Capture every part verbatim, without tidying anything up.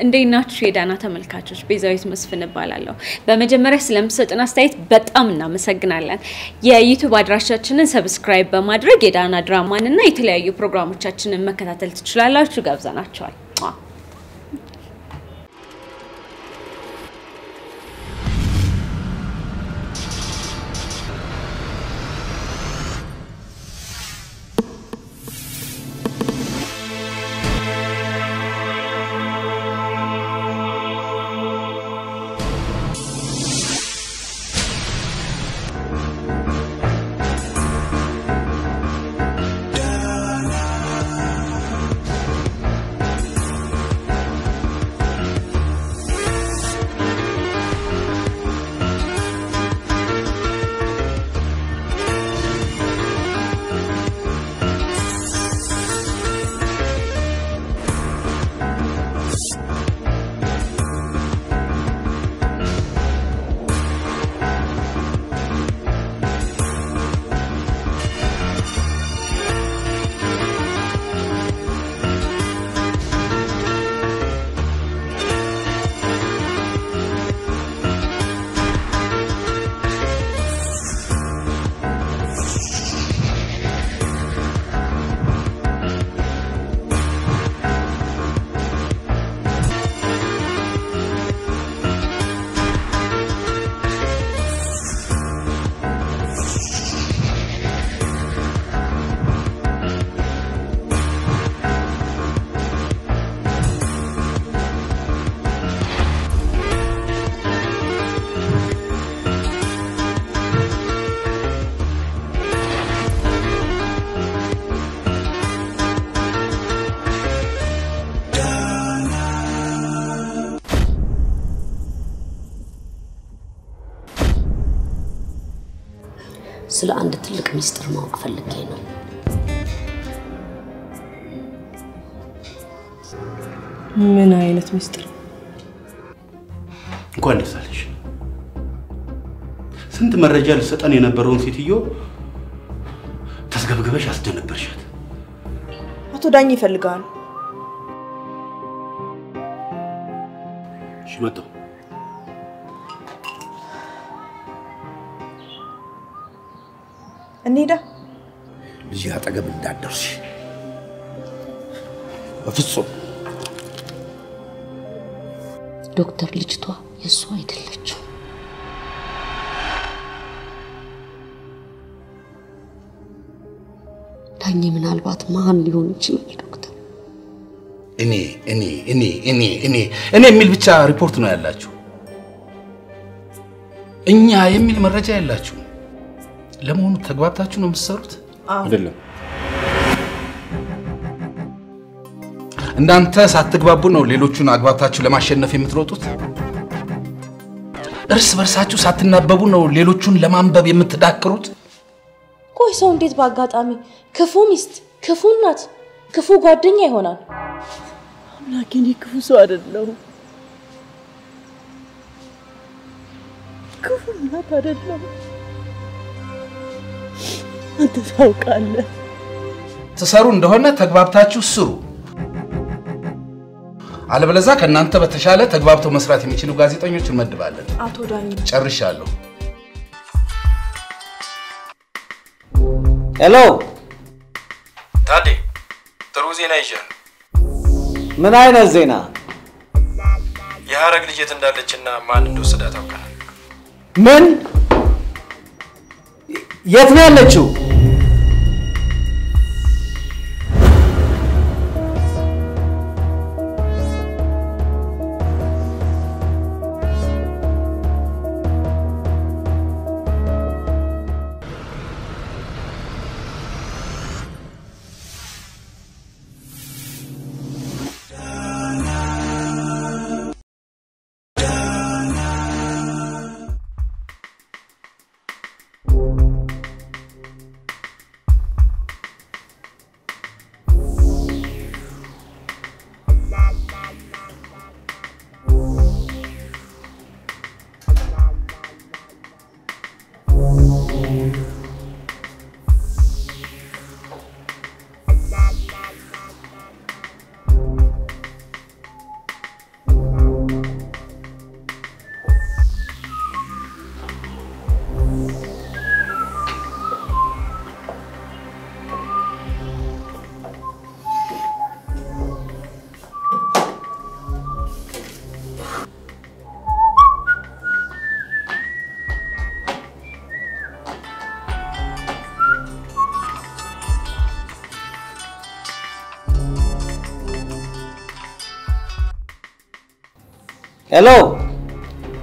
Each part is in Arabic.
عندنا تشيد أنا تمل كاتش بيزايس مسفن بالله. بمجمع رسلم صوت أنا استيت بتأمنا مسجنا لنا. يا يوتيوب أدراشاتنا سبسكرايب بمدرج دانا دراما إننا يتلاقيو برنامج تشاتنا مكتات التشلالة شو جابزنا تشاي. سلا عند تلك ميستر ما أقفل لك هنا. من عينة ميستر. قولي سالش. سنت من الرجال ستاني نبرون سيتيو. تسقى بقبش أستنى برشاد. أتوداني فلقان. شو متو؟ النيدة؟ الجهات أقبل دعا الدرسي وفي الصوم دكتور لجتوى يسوى يدلجو تاني من البات ما هم ليون يجيب دكتور إني إني إني إني إني إني يميل بيتشا ريبورتنا يلاجو إنيها يميل من رجع يلاجو لم هو التجواب تاعتشون مسرت؟ آه. لا. إن أنت ساعات تجوابنا وليلوتشون التجواب تاعتشون لما عشنا في متروتوت. درس برساتشون ساعات النبابنا وليلوتشون لما أنباب يمتذكروت. كوي سونديت بعقد أمي كفو ميست كفو نات كفو قادني هونا. لكني كفو سواد لو. كفو نات هذا لو. أنت فوقاً. تسارون دهونا تقبابتاچو سرو. على بلزاك أن أنت بتشالة تقبابتو مسراتي ميشيلو غازيتو ينشر مد بالد. أتو داني. شرشالو. هلو. تادي. تروزين أيجان. من أين الزينة؟ يا رجل جيتن دارلتشنا ما ندو سداتو كان. من؟ يتنى اللجو Hello.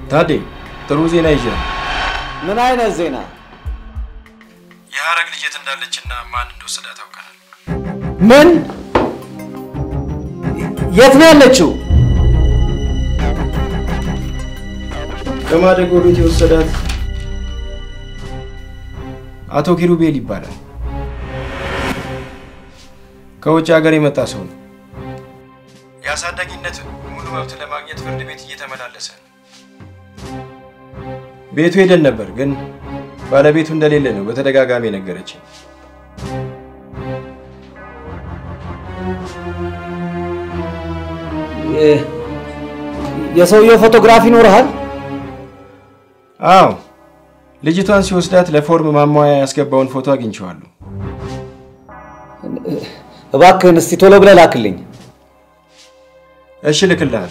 Daddy, Taruzi Naija. من أين الزينة؟ يا رجل جيتن دارلتشنا ما ندو صداتها وكان. من؟ يتنا لتشو؟ كما تقولوا تيو صدات. أتو كيرو بيلي بارا. كوتش أجري متاسون. يا سادة كنت منو أبتلا ماجنت فرد بيتي يتمنى لسان. بيتو يدن نبر جن بعد بيتون دليل لنا بترجع جامين الجرتشي. يسوي فوتوغرافي نورها؟ آه. لجيتان سيوسلات لفورم ما ما يسكبون فوتو أجن شو علو. باك نستيطلوا بلا لاكلين. إيش اللي كلها؟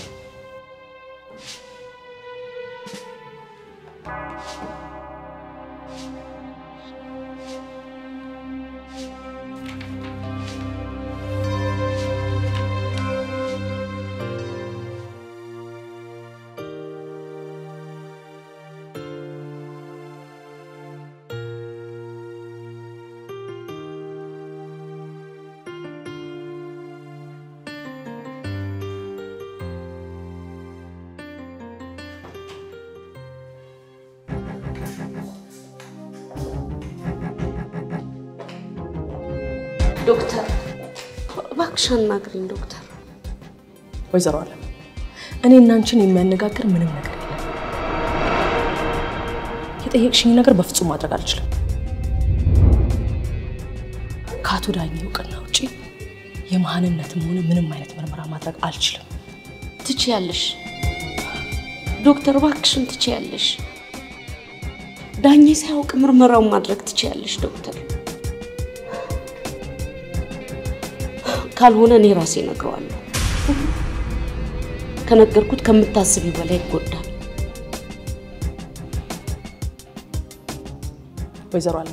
دكتور باكشان ما قرين دكتور ويزر على أنا إن أنشني ما نجاكر من النجار كده هيك شيء نجار بفتو ما أدرك أرجله كاتو دايني وكنا وشي يمهان النتمون من ما ينتمر مرة ما أدرك أرجله تجيالش دكتور باكشان تجيالش دايني سهوك مر مرة وما أدرك تجيالش دكتور قال هنا نيراسي نقرأه كان أقرأكود كم تاسبي ولا يقوله ويزر على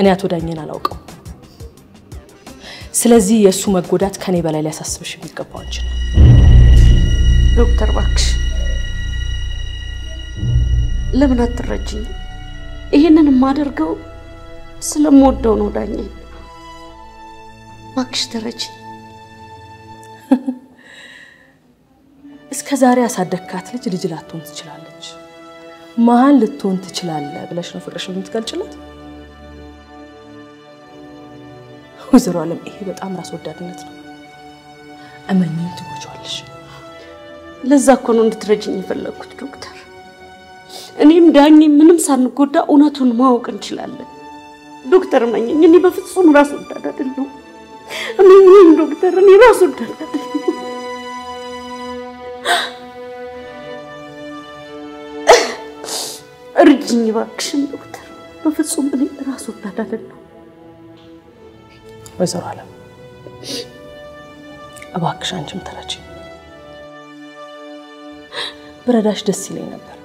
أنا أتودعني على أوقع سلزي يسوع مقودات كاني بلا لي أساس بشي بيتكبانش دكتور باكش لمن أترجي إيه أنا ما درجو سلمود دونو داني باكش درجي اسكازاري أصدقات لج رجلات تونت تشلال لج ما هن لتونت تشلال بلاش نفرش بنتكل تشلات وزر علم إيه بتأمر صدق نتنا أمانين تقولش لذا كنا نترجيني في اللقطة دكتور أنا مداني من مسان قدر أنا تنماو كنشلال دكتور ما يني بفتسون راس صدق دلو أمين دكتور أنا راسو أرجيني باكشن دكتور بفتصم بني راسو بدلنه ويزر على أباكش أنجم تراجي برداش دسي لي نبر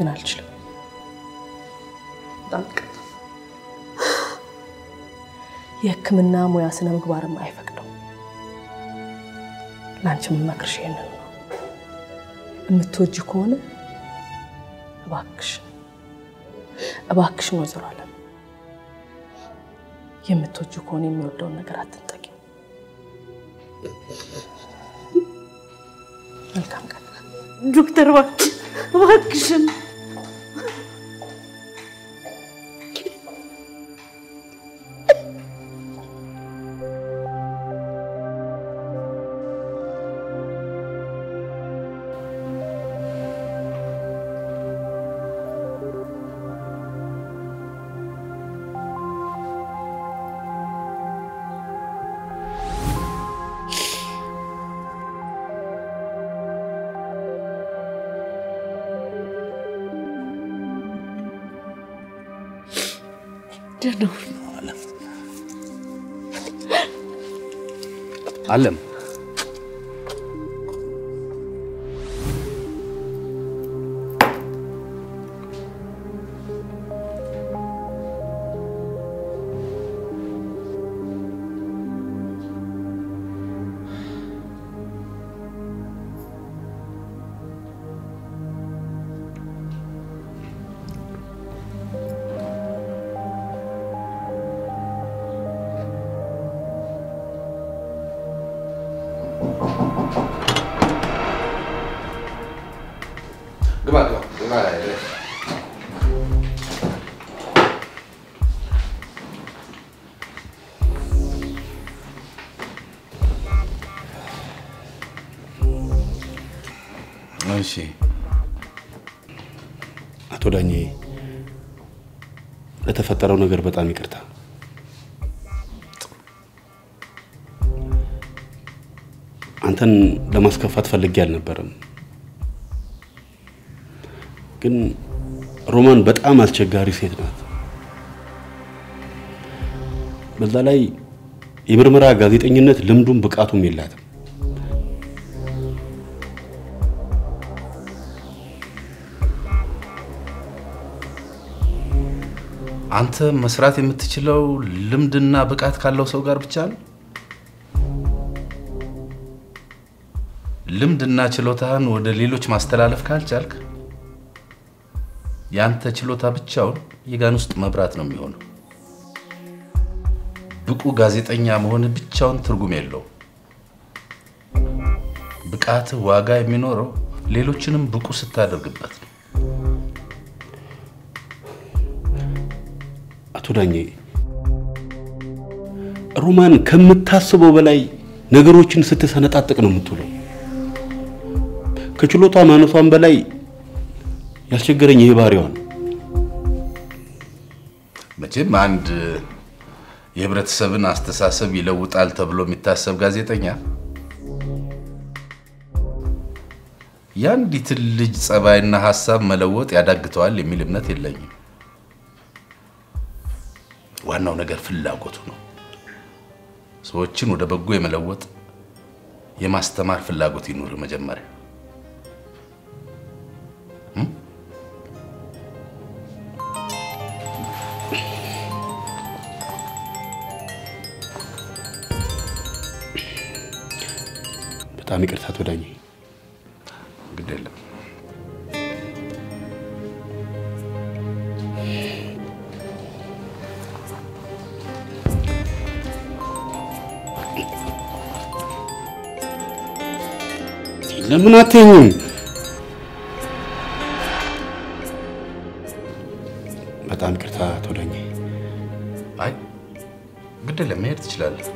قنالجلو دانك يكملنا مواسنا مقبارا ما يفكروا لانش من ما كرشينا المتوجكون أباكش أباكش نوزر على يمتوجكوني ميردون نقرات تنتقي الكام كان دكتور باكش باكش علم parere. Anzi, a tu dagli, letta fatta una garbatani carta. Anten Damaska fatfa leggel neberam. Ken Roman bet amal ceggari sejnat. Belalai imer meraga dit inginat lemdum bekatu millat. Ante masrati mtchilo lemdinna bekat kallo so gar bichal. Lemdinna chilotahan wode leloch mastelalef kalchalk. Yanta chilota bichaun yegan ust mabrat no mihono buku gazetenya mehon bichaun turgum yello bukat waga yeminoro lelochinum buku sitadergbat atudanye roman kemtasbo belay negerochin sitesanatatq no mutulu kechilota manusan belay ያልቸገረኝ ይሄ ባሪያው ነው መቼም አንድ የብረተሰብን አስተሳሰብ ይለውጣል ተብሎ የሚታሰብ ጋዜጠኛ ያንዲት ልጅ ጸባይና ሐሳብ መለወጥ ያዳግተዋል የሚል እምነት የለኝም ዋናው ነገር ፍላጎቱ ነው ሰዎችን ወደ በጎ የመለወጥ የማስተማር ፍላጎት ይኑር መጀመሪያ በጣም ይቅርታ ተወዳኝ ግዴለም ለምን አትይኝም በጣም ይቅርታ ተወዳኝ አይ ግዴለም መሄድ ትችላለህ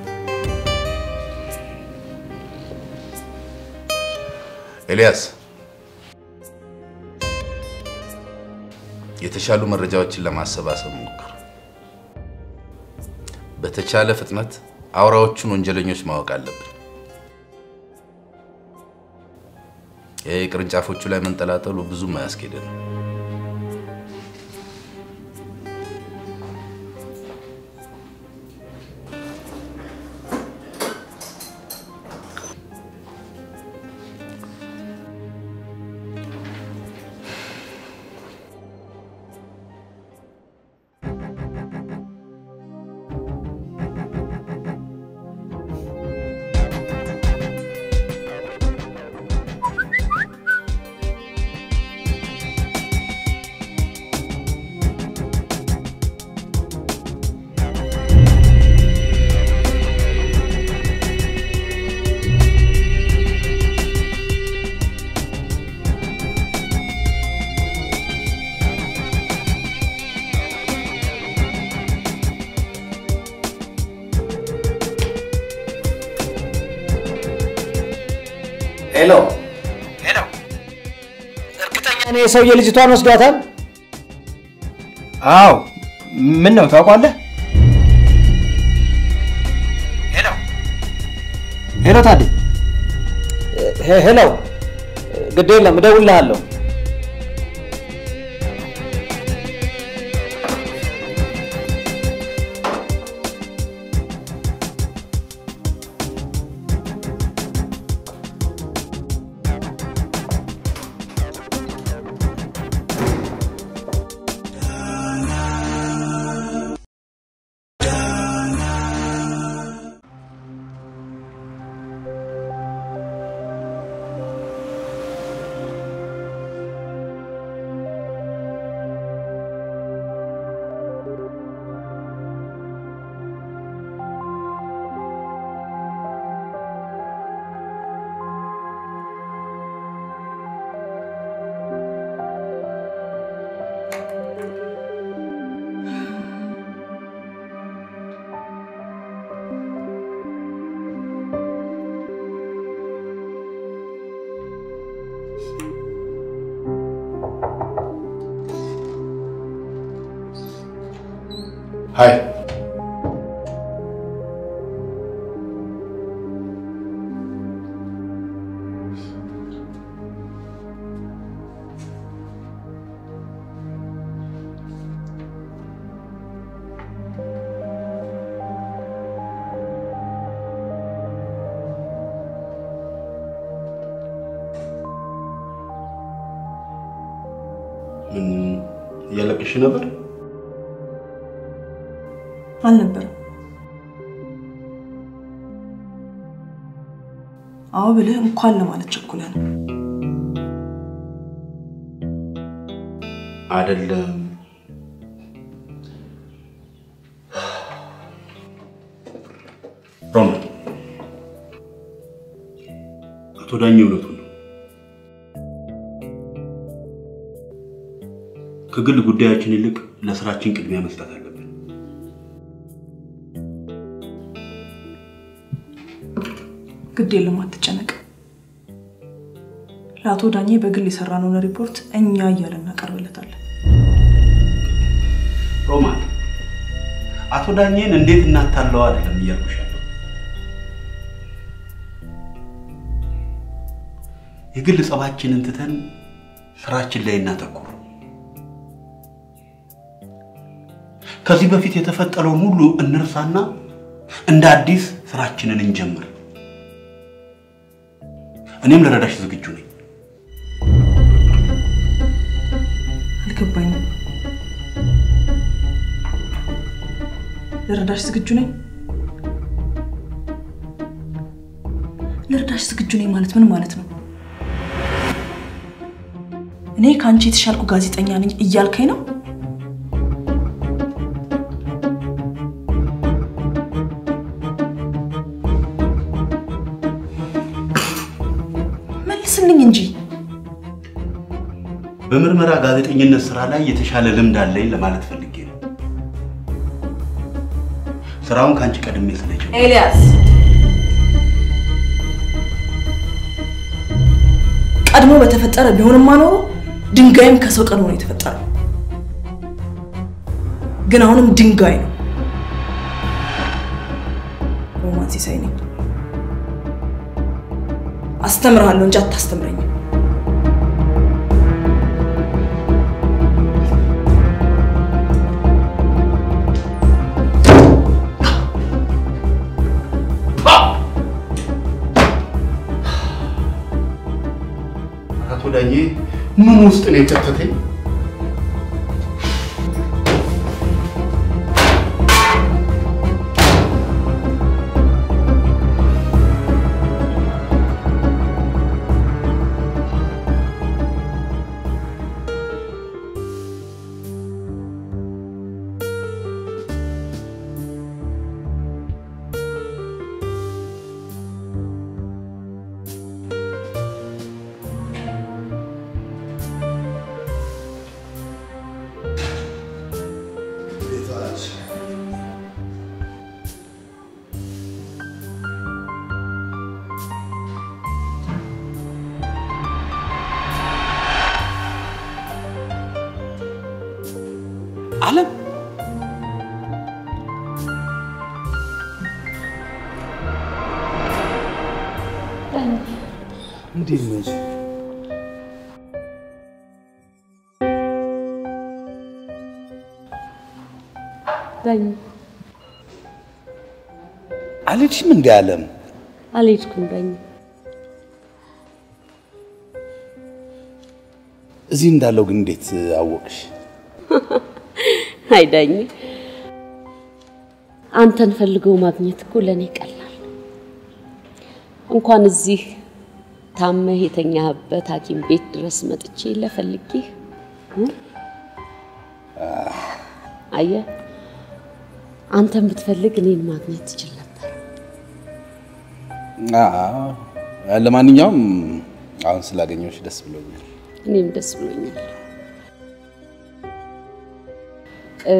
ኤልያስ የተሻሉ መረጃዎችን ለማሰባሰብ ሞክር በተቻለ ፍጥነት አውራዎቹን ወንጀለኞች ማወቅ አለብን የቅርንጫፎቹ ላይ መንጠላጠሉ ብዙ ማያስከደን Hello. Hello. Erkitanya ne sow yelijitan osgatal? Aw, min no taqwaleh? Hello. Hello tadi. Hello. Gedela medewulallo. Hi. من يلا شي نبر؟ هنبر اه بلاه مقال ما نتشكل هنا على ال رمضان هتوداني ولتون كقول قدياك نلك لا سراتين كلمة مسألة قبل. قدي لما تجنك. لا توداني بقول لي سرانونا ريبورت إن يايا لنا كرويلة تلا. رومان. أتوداني نديت ناتلوا على المياه بشر. يقول لي صباحك ننتهن سراتك اللي ناتكور. كذي بفيت يتفتح الأمور النرسانة عند عديس سرعتنا ننجمر. أنا ملا رداش زوجي جوني. الكبين. لرداش زوجي جوني. لرداش زوجي جوني مالتمن مالتمن. أنا كان شيء تشاركو غازيت أني أنا إيال كينا. በመርመራ ጋዜጠኝነት ስራ ላይ የተሻለ ልምድ አለኝ ለማለት ፈልጌ ነው ስራውን ካንቺ ቀድሜ ስለጀመረ ኤልያስ ቀድሞ በተፈጠረ ቢሆንማ ኖሮ ድንጋይም ከሰው ቀድሞ ነው የተፈጠረው ግን አሁንም ድንጋይ ነው ሮማንስ ሳይኔ አስተምራለሁ እንጂ አታስተምረኝ ولكن ممكن ان تتحدث عليك من قالم عليكم بني زين دالو قنديت عوقش هاي داني أنت نفلقو ماغنيت كلني قلال እንኳን እዚህ ታመህ የተኛህበት ሐኪም ቤት ድረስ መጥቼ ለፈልቂ አየ አንተም ብትፈልግ እኔን ማግኘት ትችል ነበር አአ ለማንኛውም አሁን ስላገኘሁሽ ደስ ብሎኛል እኔም ደስ ብሎኛል እ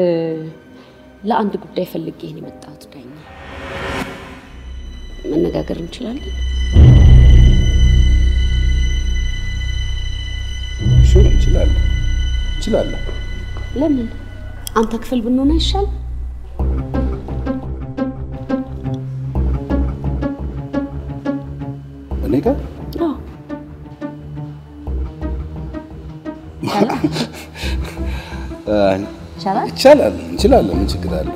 ለአንድ ጉዳይ ፈልጌ እኔ መጣሁት ዳኛ መነጋገር እንችላለን እሺ እንችላለን እንችላለን ለምን አንተ ክፍል ብንሆን አይሻል Anika? Oh. Chala? Chala, chala, mucho que darle.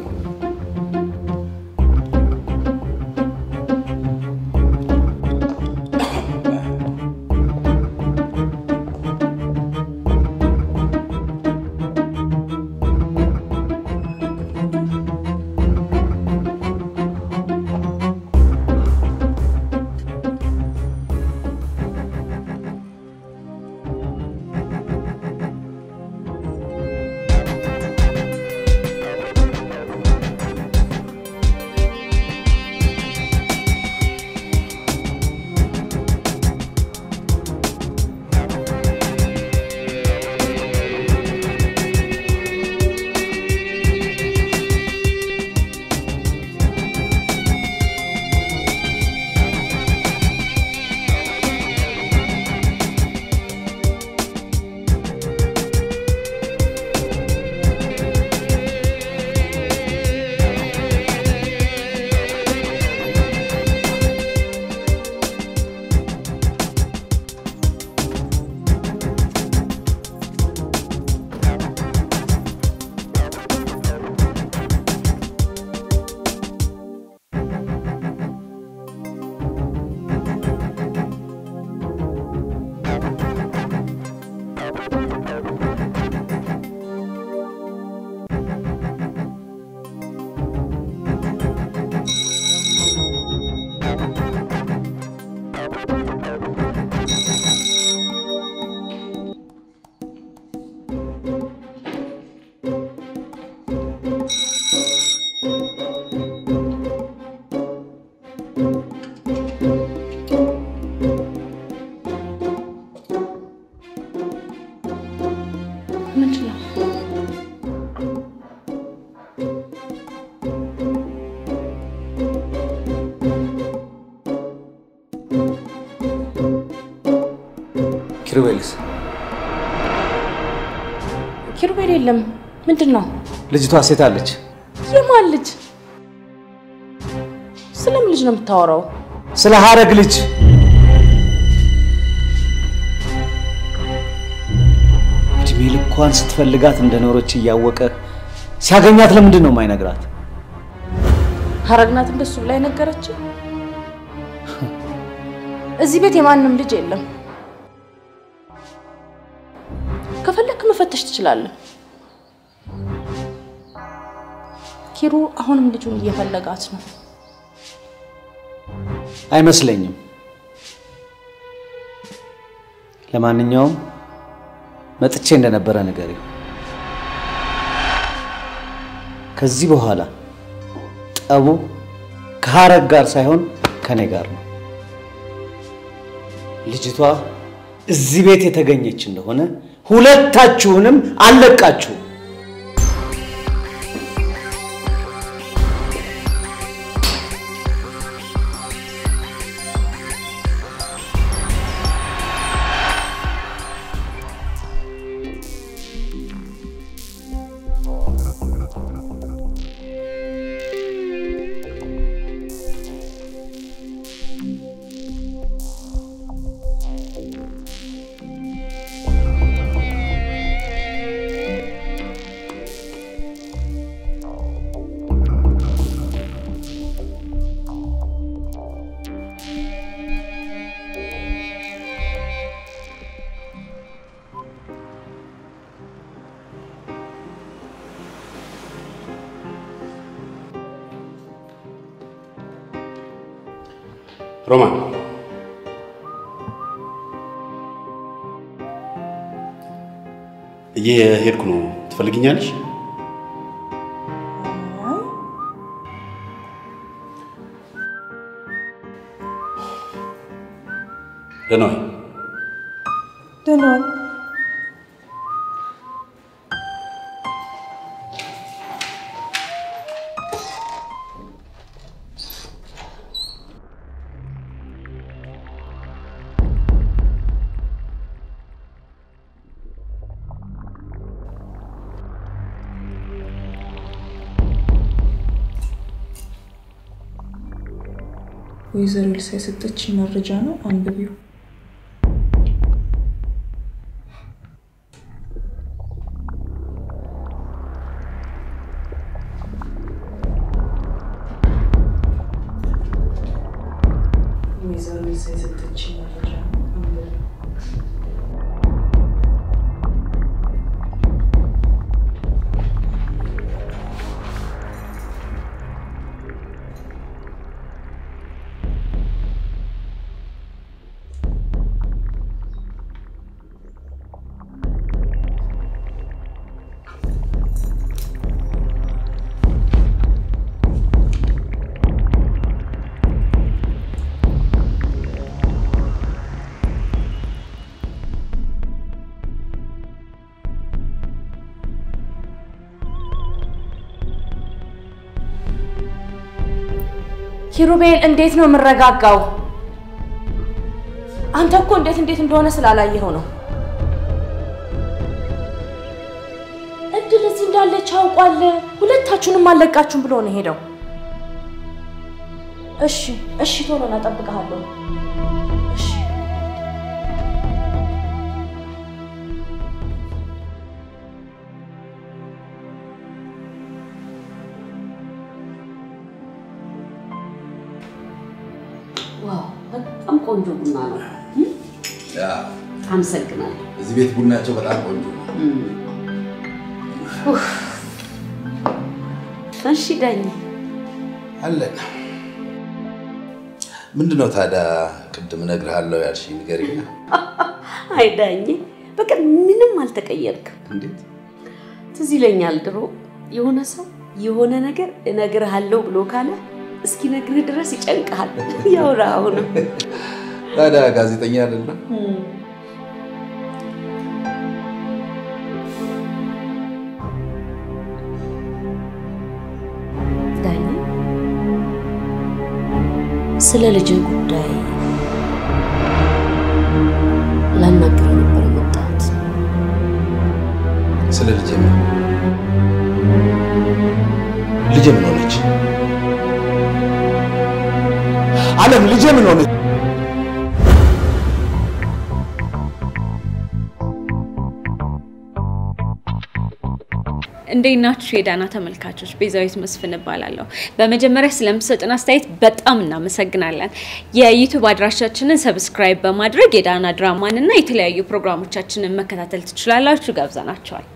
كيرويلس كيرويلي لم مدرنا لجتوا سيتالج يا مالج سلام لجنا متاورو سلا هارق لج ادميل كوان ستفلغات اندنورچ ياوقه سياغنيات لمندنو ماي نغرات هارقنات اندسو بلاي نغرچ ازي بيت يمانم لج يلم تشتغل كيرو أهون من الجول يفعل قاتنا. أي مسليني. لما ننيوم ما تتشين لنا برا نجاري. كذبوا هلا. أبو كهارك جار سايون كنجارنا. لجتوا الزبيت يتجني تشين له هنا. ሁለታችሁንም አለቃችሁ رومان ايه هيركو نو تفلقينيالش دنوي دنوي ወይዘሮ ኤልሳ የሰጠችኝ መረጃ ነው። አንብቢው። ወይዘሮ ኤልሳ የሰጠችኝ መረጃ አንብቢው። ኪሩቤል እንዴት ነው ምረጋጋው? አንተ እኮ እንዴት እንዴት እንደሆነ ስላላየው ነው። እድልስ እንዳለች አውቋል። ሁለታችሁንም አለቃችሁም ብሎ ነው ሄደው። እሺ እሺ ቶሎ ና ጠብቀሃለሁ። እሺ ቆንጆ ቡና ነው። ያ አምሰግናለሁ። እዚህ ቤት ቡናቸው በጣም ቆንጆ ነው። ኡፍ እሺ ዳኝ አለና ምንድነው ታዳ ቅድም ነግርሃለሁ ያልሽኝ ንገሪኝ። አይ ዳኝ በቃ ምንም አልተቀየርክም። እንዴት ትዝ ይለኛል ድሮ የሆነ ሰው የሆነ ነገር እነግርሃለሁ ብሎ ካለ እስኪ ነግር ድረስ ይጨንቃል። ያውራ አሁን ታዳ ጋዜጠኛ አይደለ? ዳኝ ስለ ልጅ ጉዳይ ላናገር ነበር መጣት። ስለ ልጅ ምን ልጅ ምን ሆነች? ዓለም ልጅ ምን ሆነች? እንደናችሁ የዳና ተመልካቾች በዛይስ መስፈን ባላለው በመጀመሪያ ስለምሰጥና አስተያየት በጣም እናመሰግናለን። የዩቲዩብ አድራሻችንን ሰብስክራይብ በማድረግ የዳና ድራማንና የተለያዩ ፕሮግራሞቻችንን መከታተል ትችላላችሁ። ጋብዛናችኋል።